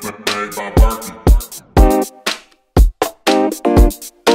spent the day by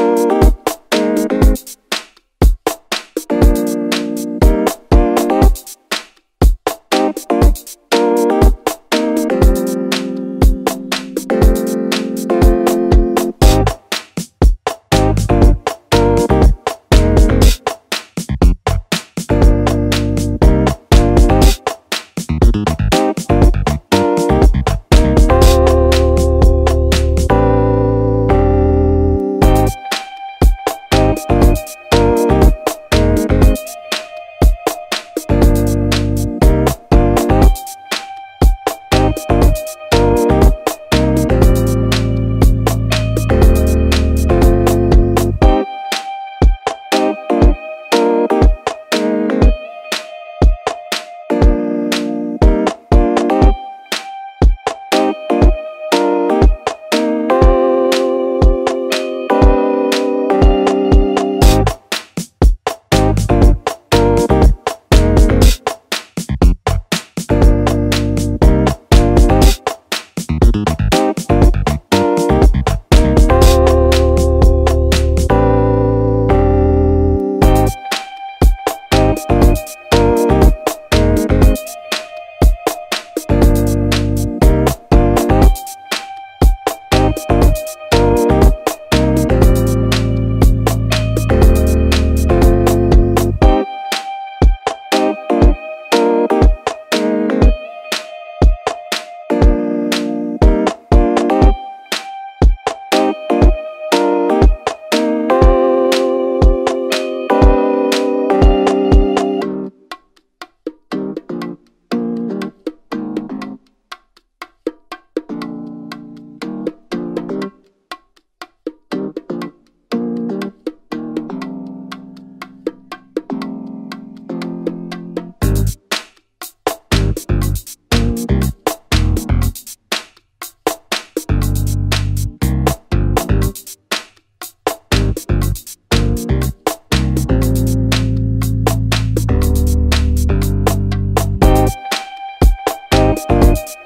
working.